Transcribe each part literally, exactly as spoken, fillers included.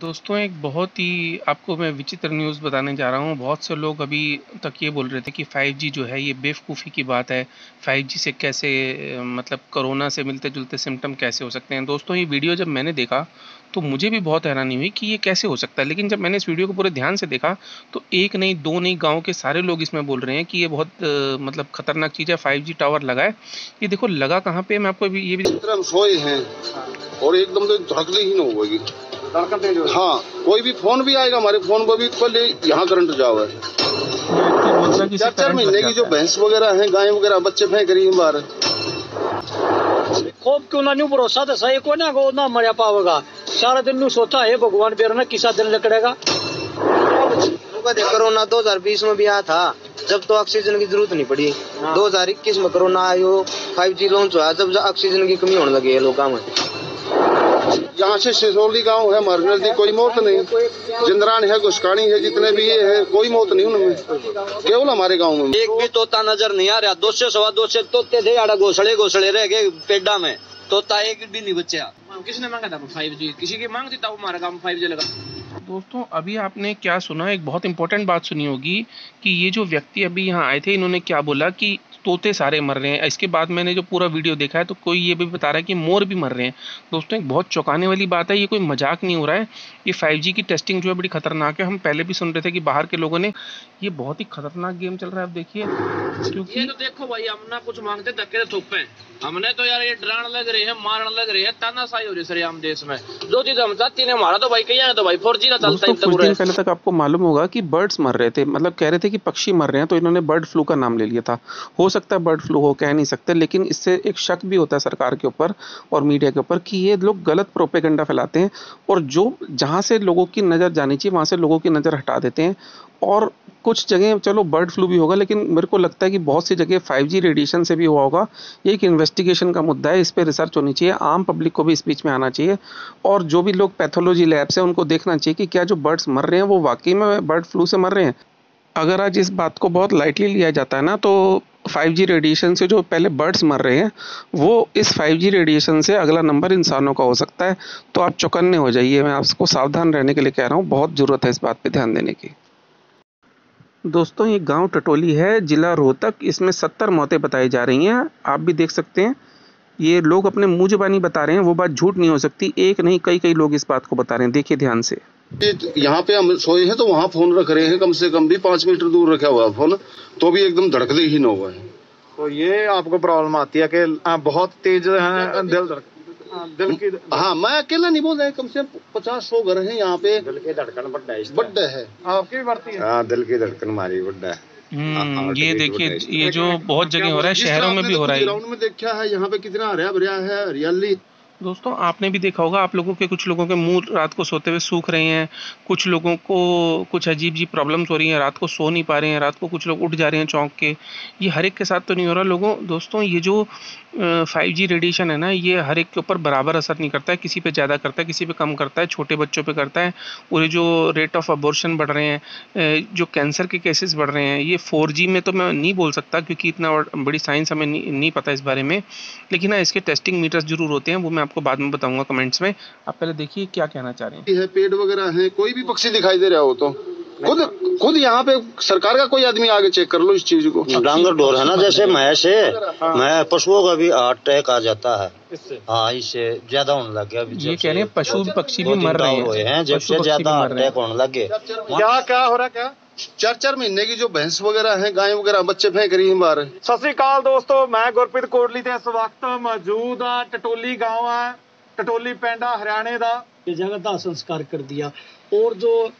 दोस्तों, एक बहुत ही आपको मैं विचित्र न्यूज़ बताने जा रहा हूँ। बहुत से लोग अभी तक ये बोल रहे थे कि फाइव जी जो है ये बेवकूफ़ी की बात है, फाइव जी से कैसे मतलब कोरोना से मिलते जुलते सिम्टम कैसे हो सकते हैं। दोस्तों, ये वीडियो जब मैंने देखा तो मुझे भी बहुत हैरानी हुई कि ये कैसे हो सकता है, लेकिन जब मैंने इस वीडियो को पूरे ध्यान से देखा तो एक नहीं दो नहीं गाँव के सारे लोग इसमें बोल रहे हैं कि ये बहुत आ, मतलब ख़तरनाक चीज़ है, फाइव जी टावर लगा है। ये देखो लगा कहाँ पर, मैं आपको ये भी सोए हैं और एकदम तो धड़कने ही न होगी। हाँ, कोई भी फोन भी आएगा हमारे फोन पर भी पहले यहाँ करंट जाओ है। चार चार महीने की जो भैंस वगैरह है, गाय वगैरह, बच्चे फेंक रही है बाहर। खूब क्यों ना न्यू भरोसा था सही को ना को ना मरिया पावेगा। सारा दिन न्यू सोचा है भगवान बेर ना किसा दिन लकड़ेगा। कोरोना दो हजार बीस में भी आया था, जब तो ऑक्सीजन की जरूरत नहीं पड़ी। दो हजार इक्कीस में कोरोना आयो, फाइव जी लॉन्च हुआ, जब ऑक्सीजन की कमी होने लगी है लोगों में। यहाँ से सिसोली गांव है, मार्गनल दी कोई मौत नहीं, जिंदरान है, गुस्कानी है, जितने भी ये है कोई मौत नहीं उनमें, केवल हमारे गांव में एक भी तोता नजर नहीं आ रहा। दो से सवा दो से तोते थे, आड़ा घोसले घोसले रह गए पेड़ा में, तोता एक भी नहीं बचा। किसने मांगा था फाइव जी? किसी की मांग थी तब हमारा गांव फाइव जी लगा। दोस्तों, अभी आपने क्या सुना, एक बहुत इंपॉर्टेंट बात सुनी होगी कि ये जो व्यक्ति अभी यहाँ आए थे इन्होंने क्या बोला कि तोते सारे मर रहे हैं। इसके बाद मैंने जो पूरा वीडियो देखा है तो कोई ये भी बता रहा है कि मोर भी मर रहे हैं। दोस्तों, एक बहुत चौंकाने वाली बात है, ये कोई मजाक नहीं हो रहा है। ये फाइव जी की टेस्टिंग जो है बड़ी खतरनाक है। हम पहले भी सुन रहे थे कि बाहर के लोगों ने, ये बहुत ही खतरनाक गेम चल रहा है। आप देखिए, क्योंकि ये तो देखो भाई, हम ना कुछ मांगते धक्के थोपे, हमने तो यार ये डरान लग रहे हैं, मारन लग रहे हैं, तानाशाही हो रही है सर हम देश में। जो चीज हम चाहते हैं हमारा तो भाई कहीं तो भाई फोर जी ना चलता। कुछ दिन पहले तक आपको मालूम होगा कि बर्ड्स मर रहे थे, मतलब कह रहे थे कि पक्षी मर रहे हैं, तो इन्होंने बर्ड फ्लू का नाम ले लिया था। हो सकता है बर्ड फ्लू हो, कह नहीं सकते, लेकिन इससे एक शक भी होता है सरकार के ऊपर और मीडिया के ऊपर कि ये लोग गलत प्रोपेगेंडा फैलाते हैं और जो जहाँ से लोगों की नज़र जानी चाहिए वहाँ से लोगों की नज़र हटा देते हैं। और कुछ जगह चलो बर्ड फ्लू भी होगा, लेकिन मेरे को लगता है कि बहुत सी जगह फाइव जी रेडिएशन से भी हुआ होगा। ये एक इन्वेस्टिगेशन का मुद्दा है, इस पर रिसर्च होनी चाहिए, आम पब्लिक को भी इस बीच में आना चाहिए और जो भी लोग पैथोलॉजी लैब से उनको देखना चाहिए कि क्या जो बर्ड्स मर रहे हैं वो वाकई में बर्ड फ्लू से मर रहे हैं। अगर आज इस बात को बहुत लाइटली लिया जाता है ना, तो फाइव जी रेडिएशन से जो पहले बर्ड्स मर रहे हैं वो इस फाइव जी रेडिएशन से अगला नंबर इंसानों का हो सकता है। तो आप चौकन्ने हो जाइए, मैं आपको सावधान रहने के लिए कह रहा हूँ, बहुत ज़रूरत है इस बात पे ध्यान देने की। दोस्तों, ये गांव टटोली है, ज़िला रोहतक, इसमें सत्तर मौतें बताई जा रही हैं। आप भी देख सकते हैं, ये लोग अपने मुँह जुबानी बता रहे हैं, वो बात झूठ नहीं हो सकती। एक नहीं कई कई लोग इस बात को बता रहे हैं, देखिए ध्यान से। यहाँ पे हम सोए हैं तो वहाँ फोन रख रहे हैं, कम से कम भी पाँच मीटर दूर रखा हुआ फोन, तो भी एकदम धड़कते ही न हुआ है। तो ये आपको प्रॉब्लम आती है कि बहुत तेज है दिल दिल की। हाँ, मैं अकेला नहीं बोल रहा, कम से कम पचास सौ घर हैं यहाँ पे। दिल की धड़कन बड्डा है, आपकी भी बढ़ती है। हाँ, दिल की धड़कन हमारी बड्डा है। ये देखिए, ये जो बहुत जगह हो रहा है, शहरों में भी हो रहा है। ग्राउंड में देखा है यहाँ पे कितना हरा भरा है, हरियाली। दोस्तों, आपने भी देखा होगा, आप लोगों के कुछ लोगों के मुंह रात को सोते हुए सूख रहे हैं, कुछ लोगों को कुछ अजीब जी प्रॉब्लम्स हो रही हैं, रात को सो नहीं पा रहे हैं, रात को कुछ लोग उठ जा रहे हैं चौंक के। ये हर एक के साथ तो नहीं हो रहा लोगों। दोस्तों, ये जो फाइव जी रेडिएशन है ना, ये हर एक के ऊपर बराबर असर नहीं करता है, किसी पे ज़्यादा करता है, किसी पे कम करता है, छोटे बच्चों पर करता है। पूरे जो रेट ऑफ अबॉर्शन बढ़ रहे हैं, जो कैंसर के केसेस बढ़ रहे हैं, ये फोर जी में तो मैं नहीं बोल सकता क्योंकि इतना बड़ी साइंस हमें नहीं पता इस बारे में, लेकिन हाँ इसके टेस्टिंग मीटर्स जरूर होते हैं, वो मैं आपको बाद में बताऊंगा कमेंट्स में। आप पहले देखिए क्या कहना चाह रहे हैं। पेड़ वगैरह है, कोई भी पक्षी दिखाई दे रहा हो तो खुद खुद यहाँ पे सरकार का कोई आदमी आगे चेक कर लो इस चीज को। डांगर डोर है ना, जैसे महेश से मैं पशुओं का भी हार्ट अटैक आ जाता है। हाँ, इससे ज्यादा होने लग गया। ये कह रहे हैं पशु पक्षी भी मर रहे हैं, जबसे ज्यादा हार्ट अटैक होने लग गए। क्या क्या हो रहा, क्या चार चार महीने की जो भैंस वगैरह है, गाय वगैरह, बच्चे फेंक रही हैं बाहर। सत श्री अकाल दोस्तों, मैं गुरप्रीत कोटली ते इस वक्त मौजूद हाँ टटोली गाँव है, टटोली पिंड हरियाणे का। जगह का संस्कार कर दिया और जो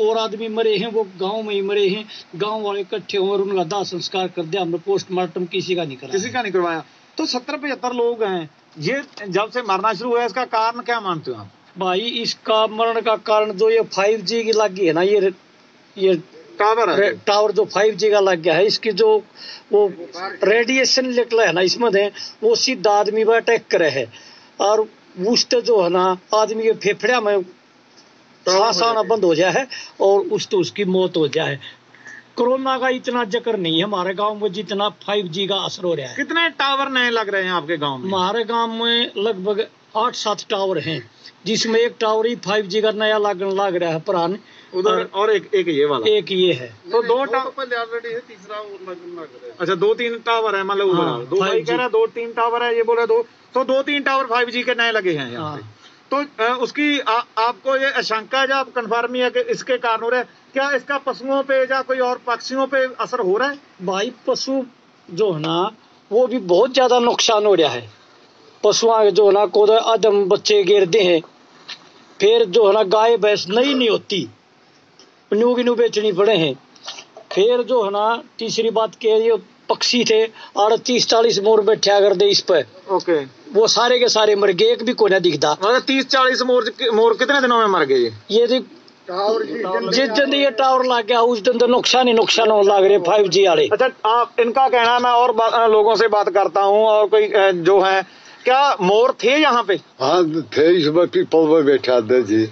और आदमी मरे हैं वो गांव में ही मरे हैं, गांव वाले इकट्ठे और उनका दाह संस्कार कर दिया। हमने पोस्टमार्टम किसी का नहीं कराया, किसी का नहीं करवाया। तो सत्तर पचहत्तर लोग हैं ये जब से मरना शुरू हुआ, इसका कारण क्या मानते हो आप? भाई इसका मरण का कारण जो ये फाइव जी की लगी है ना, ये ये टावर है, टावर जो फाइव जी का लग गया है, इसकी जो वो रेडिएशन निकला है ना इसमें है, वो सीधा आदमी पर अटैक करे है और उससे जो है ना आदमी के फेफड़े में सांस आना बंद हो जाए और उस तो उसकी मौत हो जाए। कोरोना का इतना जिक्र नहीं है हमारे गांव में जितना फाइव जी का असर हो रहा है। कितने टावर नए लग रहे हैं आपके गांव में? हमारे गांव में लगभग आठ सात टावर हैं, जिसमें एक टावर ही फाइव जी का नया लागन लग रहा है पुराने उधर, और एक एक ये वाला एक ये है, तो दो टावर ऑलरेडी है, तीसरा लगन लग रहा है। अच्छा, दो तीन टावर है, मतलब हाँ, दो भाई कह रहा दो तीन टावर है, ये बोला दो, तो दो तीन टावर फाइव जी के नए लगे हैं यहाँ पे। तो उसकी आ, आपको ये आशंका या आप कन्फर्म ही है कि इसके कारण हो रहा है? क्या इसका पशुओं पे या कोई और पक्षियों पे असर हो रहा है? भाई पशु जो है ना वो भी बहुत ज़्यादा नुकसान हो रहा है। पशुओं जो है ना को आदम बच्चे गिरते हैं, फिर जो है ना गाय भैंस नहीं नहीं होती, न्यू की न्यू बेचनी पड़े हैं। फिर जो है ना तीसरी बात के ये पक्षी थे अड़तीस चालीस मोर बैठा करते इस पर, ओके, वो सारे के सारे मर गए, एक भी कोना दिखता। मतलब तीस चालीस मोर मोर कितने दिनों में मर गए? ये जिस दिन ये टावर लग गया उस दिन तो नुकसान ही नुकसान होने लग रहे फाइव जी वाले। अच्छा, आप इनका कहना, मैं और लोगों से बात करता हूँ, और कोई जो है, क्या मोर थे यहाँ पे? हाँ थे, इसमें पीपल में बैठा थे जी,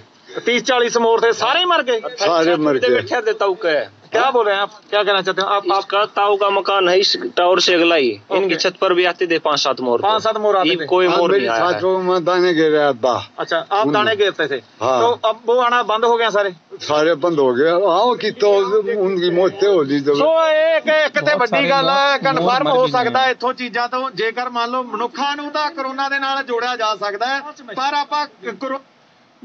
तीस चालीस मोर थे, सारे मर गए, सारे मर गए। क्या बोल रहे हैं आप, क्या कहना चाहते हो आप? आपका ताऊ का मकान है इस टावर से अगला ही, इनकी छत पर भी आते थे पांच सात मोर, पांच सात मोर आते थे, कोई मोर नहीं आया है। मैं दाने गिर रहा था। अच्छा, आप दाने गिरते थे? हाँ। तो अब वो आना बंद हो गया, सारे सारे बंद हो गए। आओ कि तो उनकी मौतें हो गई। सो एक कितने ਵੱਡੀ ਗੱਲ ਹੈ, ਕਨਫਰਮ ਹੋ ਸਕਦਾ ਇੱਥੋਂ ਚੀਜ਼ਾਂ ਤੋਂ, ਜੇਕਰ ਮੰਨ ਲਓ ਮਨੁੱਖਾਂ ਨੂੰ ਤਾਂ ਕੋਰੋਨਾ ਦੇ ਨਾਲ ਜੋੜਿਆ ਜਾ ਸਕਦਾ ਹੈ, ਪਰ ਆਪਾਂ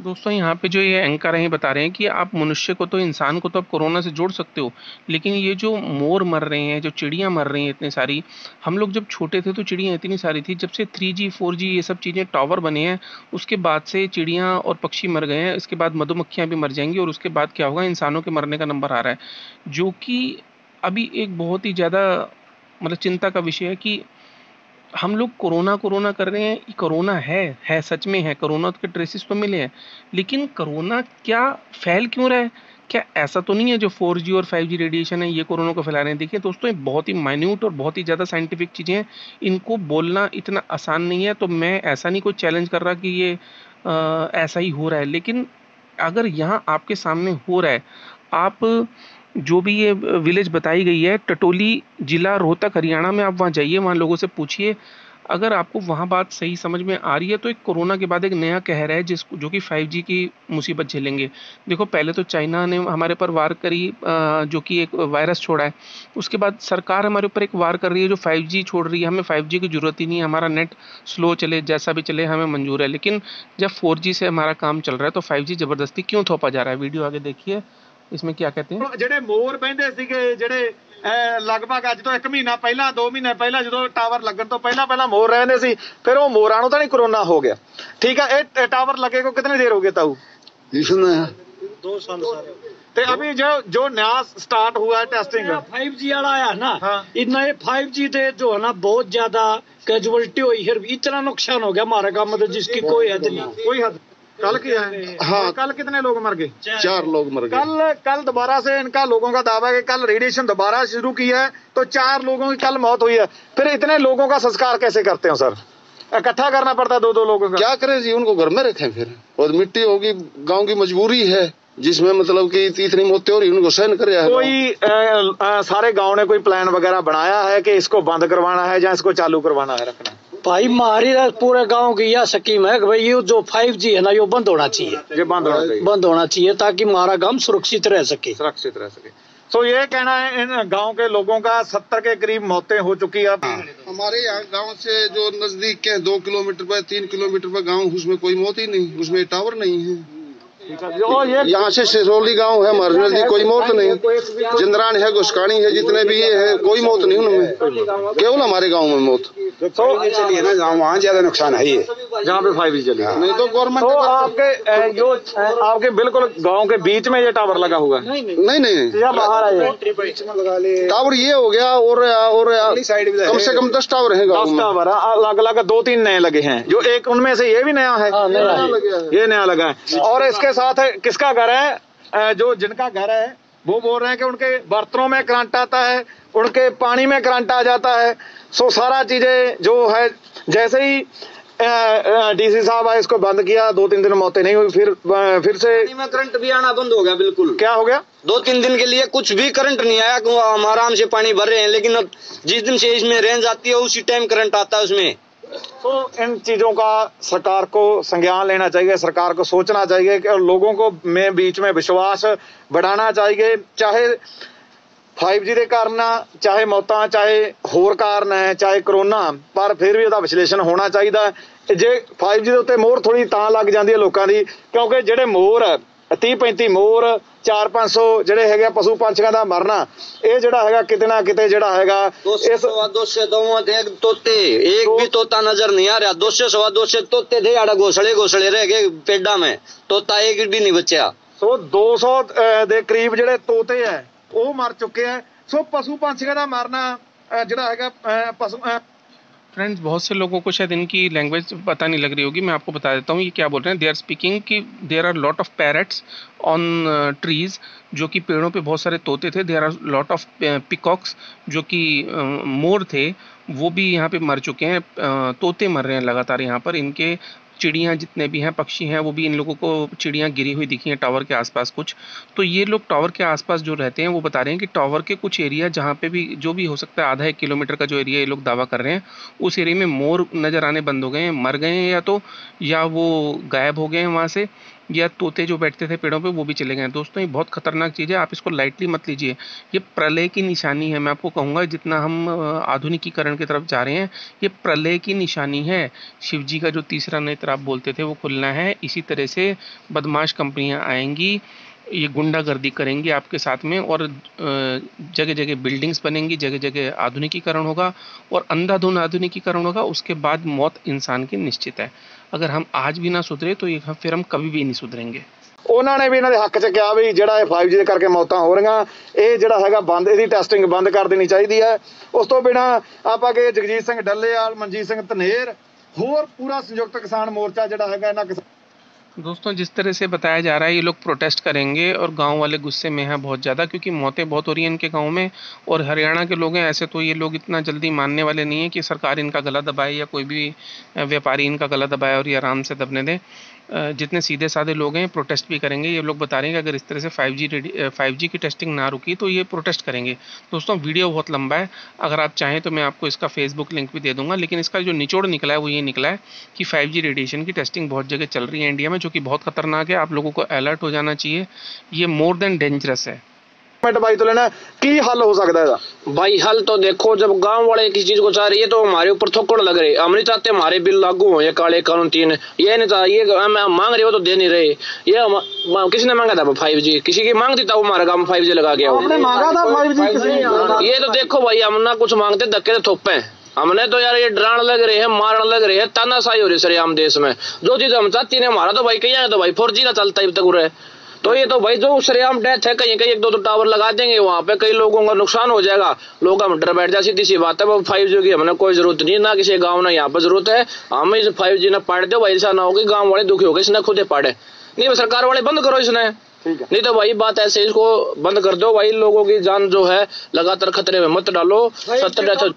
दोस्तों यहाँ पे जो ये एंकर हैं बता रहे हैं कि आप मनुष्य को तो, इंसान को तो आप कोरोना से जोड़ सकते हो, लेकिन ये जो मोर मर रहे हैं, जो चिड़ियाँ मर रही हैं इतनी सारी, हम लोग जब छोटे थे तो चिड़ियाँ इतनी सारी थी, जब से थ्री जी फोर जी ये सब चीज़ें टावर बने हैं उसके बाद से चिड़ियाँ और पक्षी मर गए हैं, इसके बाद मधुमक्खियाँ भी मर जाएंगी, और उसके बाद क्या होगा, इंसानों के मरने का नंबर आ रहा है, जो कि अभी एक बहुत ही ज़्यादा मतलब चिंता का विषय है कि हम लोग कोरोना कोरोना कर रहे हैं। कोरोना है है सच में है, कोरोना के ट्रेसेस तो मिले हैं, लेकिन कोरोना क्या फैल क्यों रहा है? क्या ऐसा तो नहीं है जो फोर जी और फाइव जी रेडिएशन है ये कोरोना को फैला रहे हैं? देखिए दोस्तों, ये बहुत ही माइन्यूट और बहुत ही ज़्यादा साइंटिफिक चीज़ें हैं, इनको बोलना इतना आसान नहीं है, तो मैं ऐसा नहीं कोई चैलेंज कर रहा कि ये आ, ऐसा ही हो रहा है, लेकिन अगर यहाँ आपके सामने हो रहा है, आप जो भी ये विलेज बताई गई है, टटोली जिला रोहतक हरियाणा में, आप वहाँ जाइए, वहाँ लोगों से पूछिए, अगर आपको वहाँ बात सही समझ में आ रही है तो एक कोरोना के बाद एक नया कहर है जिसको, जो कि फाइव जी की मुसीबत झेलेंगे। देखो पहले तो चाइना ने हमारे पर वार करी जो कि एक वायरस छोड़ा है, उसके बाद सरकार हमारे ऊपर एक वार कर रही है जो फाइव जी छोड़ रही है, हमें फाइव जी की ज़रूरत ही नहीं है, हमारा नेट स्लो चले जैसा भी चले हमें मंजूर है, लेकिन जब फोर जी से हमारा काम चल रहा है तो फाइव जी ज़बरदस्ती क्यों थोपा जा रहा है? वीडियो आगे देखिए, इसमें क्या कहते हैं। ਜਿਹੜੇ ਮੋਰ ਬੈਂਦੇ ਸੀਗੇ, ਜਿਹੜੇ ਲਗਭਗ ਅੱਜ ਤੋਂ ਇੱਕ ਮਹੀਨਾ ਪਹਿਲਾਂ ਦੋ ਮਹੀਨੇ ਪਹਿਲਾਂ ਜਦੋਂ ਟਾਵਰ ਲੱਗਣ ਤੋਂ ਪਹਿਲਾਂ ਪਹਿਲਾਂ ਮੋਰ ਰਹਿੰਦੇ ਸੀ, ਫਿਰ ਉਹ ਮੋਰਾਂ ਨੂੰ ਤਾਂ ਨਹੀਂ ਕੋਰੋਨਾ ਹੋ ਗਿਆ, ठीक है। ਇਹ ਟਾਵਰ ਲੱਗੇ ਕੋ ਕਿੰਨੇ ਦੇਰ ਹੋ ਗਏ ਤਾਊ? दो साल तो अभी जो जो नया स्टार्ट हुआ है टेस्टिंग फाइव जी वाला आया ना, हाँ। इतना ये फाइव जी दे जो है ना बहुत ज्यादा कैजुअलिटी हुई है, इतना नुकसान हो गया हमारा गांव में जिसकी कोई हद नहीं, कोई हद। कल क्या है? हाँ, कल कितने लोग मर गए? चार लोग मर गए। कल कल दोबारा से इनका लोगों का दावा है कि कल रेडिएशन दोबारा शुरू की है तो चार लोगों की कल मौत हुई है। फिर इतने लोगों का संस्कार कैसे करते हो सर? इकट्ठा करना पड़ता है दो दो लोगों का। क्या करें जी, उनको घर में रखें फिर, और मिट्टी होगी, गाँव की मजबूरी है जिसमें मतलब कि इतनी मौतें हो रही, उनको सहन कर रहा है। कोई आ, आ, सारे गाँव ने कोई प्लान वगैरह बनाया है कि इसको बंद करवाना है या इसको चालू करवाना है? रखना भाई मारी पूरे गांव की यह स्कीम है कि भाई ये जो फाइव जी है ना ये बंद होना चाहिए, ये बंद होना चाहिए, बंद होना चाहिए ताकि हमारा गांव सुरक्षित रह सके, सुरक्षित रह सके। तो so, ये कहना है इन गांव के लोगों का। सत्तर के करीब मौतें हो चुकी है। हमारे यहाँ गांव से जो नजदीक के दो किलोमीटर पर तीन किलोमीटर पर गांव, उसमें कोई मौत ही नहीं, उसमें टावर नहीं है। यहाँ से सिसोली गांव है हमारे नजदीक, कोई मौत नहीं। जिंदरान है, गुस्कानी है, जितने भी ये है, कोई मौत नहीं उनमें, केवल हमारे गांव में मौत। तो चलिए ना, जहाँ वहाँ ज्यादा नुकसान है ये, जहाँ पे फाइव जी चलिए नहीं तो गवर्नमेंट। तो आपके जो आपके बिल्कुल गांव के बीच में ये टावर लगा हुआ है? नहीं नहीं, बाहर आए टावर ये हो गया, और और कम से कम दस टावर है, दस टावर अलग अलग, दो तीन नए लगे हैं, जो एक उनमें से ये भी नया है, ये नया लगा है। और इसके साथ किसका घर है? जो जिनका घर है वो बोल रहे हैं कि उनके बर्तनों में करंट आता है, उनके पानी में करंट आ जाता है। सो सारा चीजें जो है, जैसे ही डीसी साहब आए इसको बंद किया, दो तीन दिन मौतें नहीं हुई, फिर फिर से पानी में करंट भी आना बंद हो गया। बिल्कुल क्या हो गया, दो तीन दिन के लिए कुछ भी करंट नहीं आया, हम आराम से पानी भर रहे हैं, लेकिन अब जिस दिन से इसमें रेंज आती है उसी टाइम करंट आता है उसमें। तो इन चीज़ों का सरकार को संज्ञान लेना चाहिए, सरकार को सोचना चाहिए कि लोगों को में बीच में विश्वास बढ़ाना चाहिए। चाहे फाइव जी ਦੇ ਕਾਰਨ ਆ, ਚਾਹੇ ਮੌਤਾਂ, ਚਾਹੇ ਹੋਰ ਕਾਰਨ ਹੈ, ਚਾਹੇ ਕਰੋਨਾ, ਪਰ ਫਿਰ ਵੀ ਉਹਦਾ ਵਿਸ਼ਲੇਸ਼ਣ ਹੋਣਾ ਚਾਹੀਦਾ। ਜੇ फाइव जी ਦੇ ਉੱਤੇ ਮੋਹਰ ਥੋੜੀ ਤਾਂ ਲੱਗ ਜਾਂਦੀ ਹੈ ਲੋਕਾਂ ਦੀ, ਕਿਉਂਕਿ ਜਿਹੜੇ ਮੋਹਰ तीस पैंतीस ਮੋਹਰ चार पाँच सौ ਜਿਹੜੇ ਹੈਗੇ ਪਸ਼ੂ ਪੰਛੀਆਂ ਦਾ ਮਰਨਾ, ਇਹ ਜਿਹੜਾ ਹੈਗਾ ਕਿਤੇ ਨਾ ਕਿਤੇ ਜਿਹੜਾ ਹੈਗਾ ਇਸ दोशे दोवां दे ਤੋਤੇ एक भी ਤੋਤਾ नजर नहीं आ रहा। दोशे सवा दोशे ਤੋਤੇ ਦੇ ਆੜਾ घोसले घोसले रह गए पेड़ा में, ਤੋਤਾ एक भी नहीं बचा। सो दो सौ ਦੇ ਕਰੀਬ ਜਿਹੜੇ ਤੋਤੇ ਹੈ ਉਹ ਮਰ ਚੁੱਕੇ ਹੈ। ਸੋ ਪਸ਼ੂ ਪੰਛੀਆਂ ਦਾ ਮਰਨਾ ਜਿਹੜਾ ਹੈਗਾ ਪਸ਼ੂ फ्रेंड्स, बहुत से लोगों को शायद इनकी लैंग्वेज पता नहीं लग रही होगी, मैं आपको बता देता हूँ ये क्या बोल रहे हैं। दे आर स्पीकिंग कि there are lot of parrots on trees, जो कि पेड़ों पे बहुत सारे तोते थे। There are lot of peacocks, जो कि मोर थे, वो भी यहाँ पे मर चुके हैं। तोते मर रहे हैं लगातार यहाँ पर। इनके चिड़ियाँ जितने भी हैं, पक्षी हैं, वो भी इन लोगों को चिड़ियाँ गिरी हुई दिखी हैं टावर के आसपास कुछ। तो ये लोग टावर के आसपास जो रहते हैं वो बता रहे हैं कि टावर के कुछ एरिया जहाँ पे भी जो भी हो सकता है, आधा एक किलोमीटर का जो एरिया ये लोग दावा कर रहे हैं, उस एरिया में मोर नज़र आने बंद हो गए हैं, मर गए हैं या तो, या वो गायब हो गए हैं वहाँ से, या तोते जो बैठते थे पेड़ों पे वो भी चले गए हैं। दोस्तों, ये बहुत खतरनाक चीज़ है, आप इसको लाइटली मत लीजिए। ये प्रलय की निशानी है, मैं आपको कहूँगा। जितना हम आधुनिकीकरण की तरफ जा रहे हैं, ये प्रलय की निशानी है। शिवजी का जो तीसरा नेत्र आप बोलते थे वो खुलना है। इसी तरह से बदमाश कंपनियाँ आएंगी, ये गुंडागर्दी करेंगी आपके साथ में, और जगह जगह बिल्डिंग्स बनेंगी, जगह जगह आधुनिकीकरण होगा और अंधाधुंध आधुनिकीकरण होगा। उसके बाद मौत इंसान की निश्चित है। अगर हम आज भी ना सुधरे तो ये फिर हम कभी भी नहीं सुधरेंगे। उन्होंने भी इन्होंने हक च कहा भी जिहड़ा फाइव जी दे करके मौतां हो रही, ये जिहड़ा हैगा बंद, इसकी टैसटिंग बंद कर देनी चाहिए है। उस तो बिना आप अगे जगजीत सिंह डल्लेवाल, मनजीत सिंह धनेर, होर पूरा संयुक्त किसान मोर्चा जिहड़ा हैगा इन्हां किसान। दोस्तों, जिस तरह से बताया जा रहा है ये लोग प्रोटेस्ट करेंगे और गांव वाले गुस्से में हैं बहुत ज़्यादा, क्योंकि मौतें बहुत हो रही हैं इनके गांव में। और हरियाणा के लोग हैं ऐसे, तो ये लोग इतना जल्दी मानने वाले नहीं हैं कि सरकार इनका गला दबाए या कोई भी व्यापारी इनका गला दबाए और ये आराम से दबने दें। जितने सीधे साधे लोग हैं प्रोटेस्ट भी करेंगे। ये लोग बता रहे हैं कि अगर इस तरह से फाइव जी फाइव जी की टेस्टिंग ना रुकी तो ये प्रोटेस्ट करेंगे। दोस्तों, वीडियो बहुत लंबा है, अगर आप चाहें तो मैं आपको इसका फेसबुक लिंक भी दे दूंगा। लेकिन इसका जो निचोड़ निकला है वो ये निकला है कि फाइव जी रेडिएशन की टेस्टिंग बहुत जगह चल रही है इंडिया में, जो कि बहुत खतरनाक है। आप लोगों को अलर्ट हो जाना चाहिए, ये मोर देन डेंजरस है। भाई तो लेना की हल हो सकता है भाई? हल तो देखो, जब गांव वाले किसी चीज को चाह रही है तो हमारे ऊपर थोकड़ लग रहे, हम नहीं चाहते हमारे बिल लागू हो, ये काले कानून तीन, ये नहीं चाहिए। हम मांग रहे हो तो दे नहीं रहे। ये हम, किसी ने मांगा था फाइव जी, किसी की मांग थी तब हमारा गांव फाइव जी लगा गया। ये तो देखो भाई, हम ना कुछ मांगते, धक्के थोपे हमने तो यार। ये डरान लग रहे हैं, मारन लग रहे हैं, तानाशाही हो रही है सर हम देश में। जो चीज हम चाहती है हमारा तो भाई कहीं तो भाई फोर जी ना चलता है तक रहे, तो ये तो भाई जो श्रेयाम डेथ है, कहीं कहीं एक दो तो टावर लगा देंगे, वहाँ पे कई लोगों का नुकसान हो जाएगा, लोग हम डर बैठ जाए। सीधी सी बात है, वो फाइव जी की हमने कोई जरूरत नहीं, ना किसी गांव ना यहाँ पर जरूरत है। हम इस फाइव जी ना पाड़ दो भाई, ऐसा ना होगी गांव वाले दुखी हो गए, इसने खुद पाड़े नहीं, सरकार वाले बंद करो इसने, नहीं तो भाई बात ऐसे, इसको बंद कर दो भाई। लोगों की जान जो है लगातार खतरे में मत डालो। सत्तर डेथ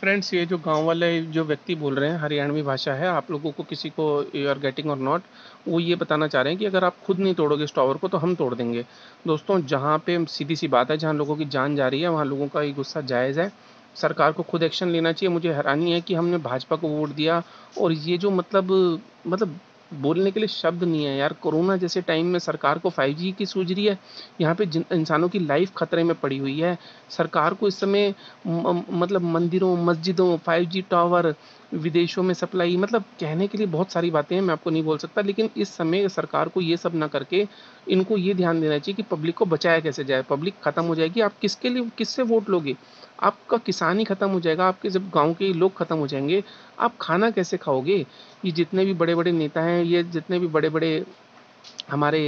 फ्रेंड्स, ये जो गांव वाले जो व्यक्ति बोल रहे हैं हरियाणवी भाषा है, आप लोगों को किसी को यू आर गेटिंग और नॉट, वो ये बताना चाह रहे हैं कि अगर आप खुद नहीं तोड़ोगे इस टावर को तो हम तोड़ देंगे। दोस्तों, जहाँ पे सीधी सी बात है, जहाँ लोगों की जान जा रही है वहाँ लोगों का ये गुस्सा जायज़ है। सरकार को खुद एक्शन लेना चाहिए। मुझे हैरानी है कि हमने भाजपा को वोट दिया और ये जो मतलब मतलब बोलने के लिए शब्द नहीं है यार। कोरोना जैसे टाइम में सरकार को फाइव जी की सूझ रही है, यहाँ पे इंसानों की लाइफ खतरे में पड़ी हुई है। सरकार को इस समय मतलब मंदिरों, मस्जिदों, फाइव जी टावर, विदेशों में सप्लाई, मतलब कहने के लिए बहुत सारी बातें हैं, मैं आपको नहीं बोल सकता। लेकिन इस समय सरकार को ये सब ना करके इनको ये ध्यान देना चाहिए कि पब्लिक को बचाया कैसे जाए। पब्लिक ख़त्म हो जाएगी, आप किसके लिए किससे वोट लोगे? आपका किसान ही ख़त्म हो जाएगा, आपके जब गांव के लोग ख़त्म हो जाएंगे, आप खाना कैसे खाओगे? ये जितने भी बड़े बड़े नेता हैं, ये जितने भी बड़े बड़े हमारे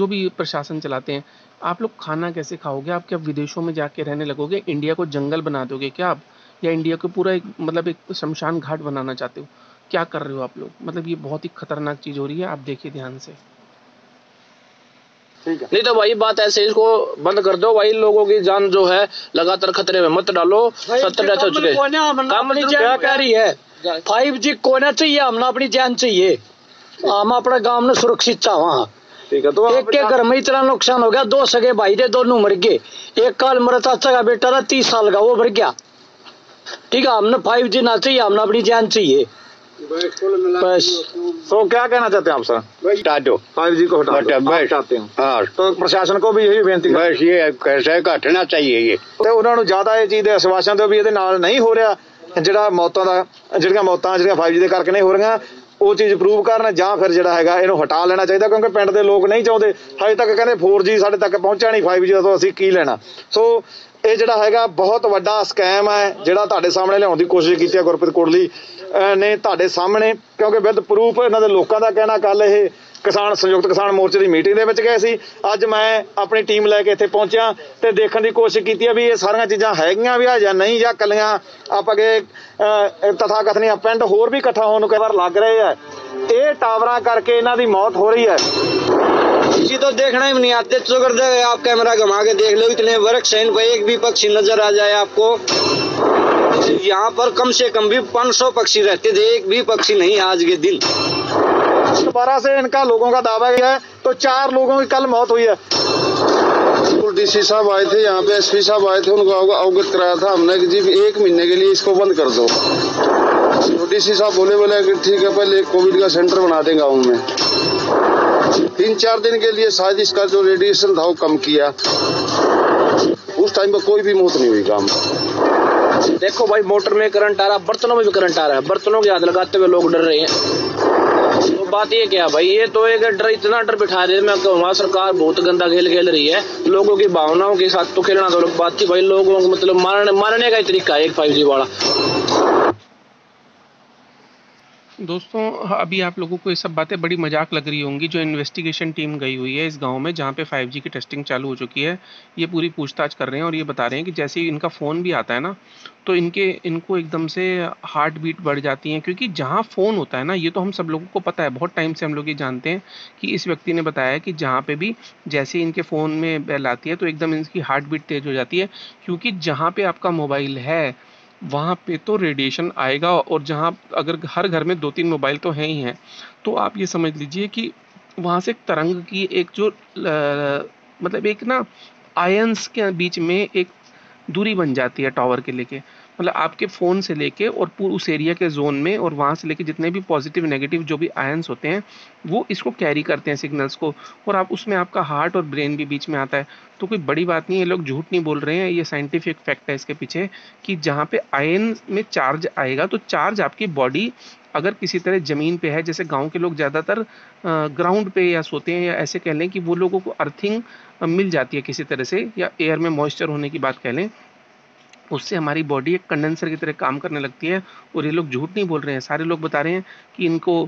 जो भी प्रशासन चलाते हैं, आप लोग खाना कैसे खाओगे? आप क्या विदेशों में जाके रहने लगोगे? इंडिया को जंगल बना दोगे क्या आप? या इंडिया को पूरा एक मतलब एक शमशान घाट बनाना चाहते हो? क्या कर रहे हो आप लोग? मतलब ये बहुत ही खतरनाक चीज़ हो रही है, आप देखिए ध्यान से। नहीं तो भाई बात ऐसे, इसको बंद कर दो भाई। लोगों की जान जो है लगातार खतरे में मत डालो। सत्तर डेथ हो चुके हैं। फाइव जी को ना चाहिए, हमने अपनी जान चाहिए, हम अपने गांव में सुरक्षित चाह। वहाँ एक के घर में इतना नुकसान हो गया, दो सगे भाई थे, दोनों मर गए। एक काल मरता अच्छा का बेटा था तीस साल का, वो मर गया। ठीक है, हमने फाइव जी ना चाहिए, हमने अपनी जान चाहिए बस। तो क्या कहना चाहते हैं आप सर? हटा दो फाइव जी को, हटा चाहते हैं। हाँ, तो प्रशासन को भी यही बेनती बस ये कैसे घटना चाहिए ये, तो उन्होंने ज्यादा ये चीज आश्वासन दो भी ये नाल नहीं हो रहा, ਜਿਹੜਾ ਮੌਤਾਂ ਦਾ ਜਿਹੜੀਆਂ ਮੌਤਾਂ ਜਿਹੜੀਆਂ फाइव जी ਦੇ ਕਰਕੇ ਨਹੀਂ ਹੋ ਰਹੀਆਂ ਉਹ ਚੀਜ਼ ਪ੍ਰੂਵ ਕਰਨ ਜਾਂ ਫਿਰ ਜਿਹੜਾ ਹੈਗਾ ਇਹਨੂੰ ਹਟਾ ਲੈਣਾ ਚਾਹੀਦਾ, ਕਿਉਂਕਿ ਪਿੰਡ ਦੇ ਲੋਕ ਨਹੀਂ ਚਾਹੁੰਦੇ। ਹਜੇ ਤੱਕ ਕਹਿੰਦੇ फोर जी ਸਾਡੇ ਤੱਕ ਪਹੁੰਚਿਆ ਨਹੀਂ, फाइव जी ਤੋਂ ਅਸੀਂ ਕੀ ਲੈਣਾ। ਸੋ ਇਹ ਜਿਹੜਾ ਹੈਗਾ ਬਹੁਤ ਵੱਡਾ ਸਕੈਮ ਹੈ ਜਿਹੜਾ ਤੁਹਾਡੇ ਸਾਹਮਣੇ ਲਿਆਉਣ ਦੀ ਕੋਸ਼ਿਸ਼ ਕੀਤੀ ਹੈ ਗੁਰਪ੍ਰੀਤ ਕੋਟਲੀ ਨੇ ਤੁਹਾਡੇ ਸਾਹਮਣੇ, ਕਿਉਂਕਿ ਵਿਦ ਪ੍ਰੂਫ ਇਹਨਾਂ ਦੇ ਲੋਕਾਂ ਦਾ ਕਹਿਣਾ। ਕੱਲ ਇਹ किसान संयुक्त किसान मोर्चे की मीटिंग दे विच गए सी, अज मैं अपनी टीम लैके इत्थे पहुंचा तो देखने की कोशिश की है भी ये सारियां चीज़ां हैगियां भी आ जां नहीं, जां कल्लियां आप अगे तथाकथनी पिंड होर भी इकट्ठा होने कई बार लग रहे हैं। ये टावरां करके इन्हां दी मौत हो रही है। किसी तो देखना ही नहीं आते, चुगर दे आप कैमरा घुमा के देख लो, इतने वृक्ष हैं भाई, एक भी पक्षी नजर आ जाए आपको। यहाँ पर कम से कम भी पाँच सौ पक्षी रहते थे, एक भी पक्षी नहीं आज के दिन। दोबारा से इनका लोगों का दावा है तो चार लोगों की कल मौत हुई है। डीसी साहब आए थे यहाँ पे, एसपी साहब आए थे, उनको अवगत कराया था हमने कि जी एक महीने के लिए इसको बंद कर दो। डीसी साहब बोले बोले कि ठीक है पहले कोविड का सेंटर बना दें गाँव में, तीन चार दिन के लिए शायद इसका जो रेडिएशन था वो कम किया। उस टाइम पर कोई भी मौत नहीं हुई गाँव में। देखो भाई, मोटर में करंट आ रहा, बर्तनों में भी करंट आ रहा है, बर्तनों के हाथ लगाते हुए लोग डर रहे हैं। तो बात ये क्या भाई, ये तो एक डर, इतना डर बिठा दे। मैं कहूँगा सरकार बहुत गंदा खेल खेल रही है, लोगों की भावनाओं के साथ तो खेलना तो बात थी भाई, लोगों को मतलब मारने मारने का ही तरीका है एक फाइव जी वाला। दोस्तों, अभी आप लोगों को ये सब बातें बड़ी मजाक लग रही होंगी। जो इन्वेस्टिगेशन टीम गई हुई है इस गांव में, जहां पे फाइव जी की टेस्टिंग चालू हो चुकी है, ये पूरी पूछताछ कर रहे हैं और ये बता रहे हैं कि जैसे ही इनका फ़ोन भी आता है ना तो इनके इनको एकदम से हार्ट बीट बढ़ जाती है, क्योंकि जहां फ़ोन होता है ना, ये तो हम सब लोगों को पता है, बहुत टाइम से हम लोग ये जानते हैं कि इस व्यक्ति ने बताया कि जहाँ पर भी जैसे इनके फ़ोन में बेल आती है तो एकदम इनकी हार्ट बीट तेज़ हो जाती है, क्योंकि जहाँ पर आपका मोबाइल है वहाँ पे तो रेडिएशन आएगा। और जहाँ अगर हर घर में दो तीन मोबाइल तो हैं ही हैं, तो आप ये समझ लीजिए कि वहाँ से एक तरंग की एक जो आ, मतलब एक ना आयंस के बीच में एक दूरी बन जाती है टावर के लेके, मतलब आपके फ़ोन से लेके और पूरे उस एरिया के जोन में, और वहाँ से लेके जितने भी पॉजिटिव नेगेटिव जो भी आयंस होते हैं वो इसको कैरी करते हैं सिग्नल्स को, और आप उसमें आपका हार्ट और ब्रेन भी बीच में आता है। तो कोई बड़ी बात नहीं, ये लोग झूठ नहीं बोल रहे हैं, ये साइंटिफिक फैक्ट है इसके पीछे कि जहाँ पे आयन में चार्ज आएगा तो चार्ज आपकी बॉडी अगर किसी तरह ज़मीन पे है, जैसे गांव के लोग ज़्यादातर ग्राउंड पे या सोते हैं, या ऐसे कह लें कि वो लोगों को अर्थिंग मिल जाती है किसी तरह से, या एयर में मॉइस्चर होने की बात कह लें, उससे हमारी बॉडी एक कंडेंसर की तरह काम करने लगती है। और ये लोग झूठ नहीं बोल रहे हैं, सारे लोग बता रहे हैं कि इनको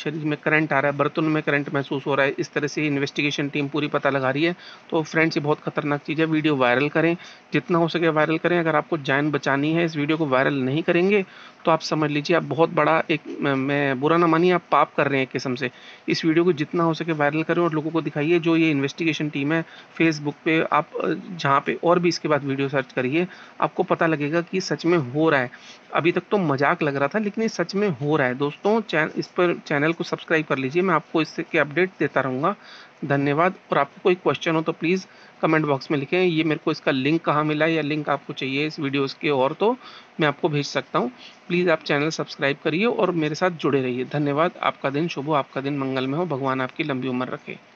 शरीर में करंट आ रहा है, बर्तनों में करंट महसूस हो रहा है, इस तरह से इन्वेस्टिगेशन टीम पूरी पता लगा रही है। तो फ्रेंड्स, ये बहुत खतरनाक चीज़ है, वीडियो वायरल करें, जितना हो सके वायरल करें। अगर आपको जान बचानी है, इस वीडियो को वायरल नहीं करेंगे तो आप समझ लीजिए आप बहुत बड़ा एक, मैं बुरा ना मानिए, आप पाप कर रहे हैं एक किस्म से। इस वीडियो को जितना हो सके वायरल करें और लोगों को दिखाइए। जो ये इन्वेस्टिगेशन टीम है फेसबुक पर, आप जहाँ पर और भी इसके बाद वीडियो सर्च करिए, आपको पता लगेगा कि सच में हो रहा है। अभी तक तो मजाक लग रहा था, लेकिन ये सच में हो रहा है। दोस्तों, चैनल इस पर चैनल को सब्सक्राइब कर लीजिए, मैं आपको इससे के अपडेट देता रहूँगा। धन्यवाद। और आपको कोई क्वेश्चन हो तो प्लीज़ कमेंट बॉक्स में लिखें, ये मेरे को इसका लिंक कहाँ मिला, या लिंक आपको चाहिए इस वीडियोज़ के और, तो मैं आपको भेज सकता हूँ। प्लीज़ आप चैनल सब्सक्राइब करिए और मेरे साथ जुड़े रहिए। धन्यवाद। आपका दिन शुभ हो, आपका दिन मंगलमय हो, भगवान आपकी लंबी उम्र रखे।